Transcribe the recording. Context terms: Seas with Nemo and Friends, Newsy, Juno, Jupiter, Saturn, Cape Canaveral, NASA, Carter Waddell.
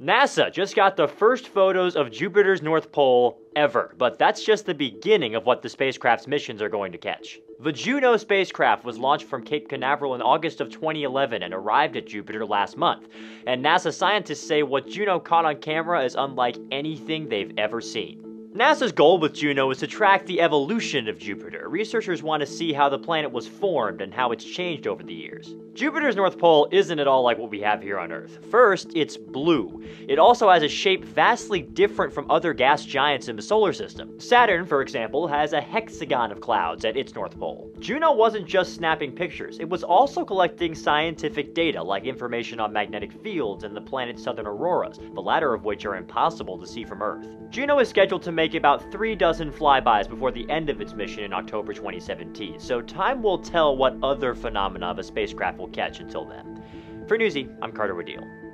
NASA just got the first photos of Jupiter's North Pole ever, but that's just the beginning of what the spacecraft's missions are going to catch. The Juno spacecraft was launched from Cape Canaveral in August of 2011 and arrived at Jupiter last month, and NASA scientists say what Juno caught on camera is unlike anything they've ever seen. NASA's goal with Juno is to track the evolution of Jupiter. Researchers want to see how the planet was formed and how it's changed over the years. Jupiter's North Pole isn't at all like what we have here on Earth. First, it's blue. It also has a shape vastly different from other gas giants in the solar system. Saturn, for example, has a hexagon of clouds at its North Pole. Juno wasn't just snapping pictures. It was also collecting scientific data, like information on magnetic fields and the planet's southern auroras, the latter of which are impossible to see from Earth. Juno is scheduled to make about 36 flybys before the end of its mission in October 2017, so time will tell what other phenomena of a spacecraft will catch until then. For Newsy, I'm Carter Waddell.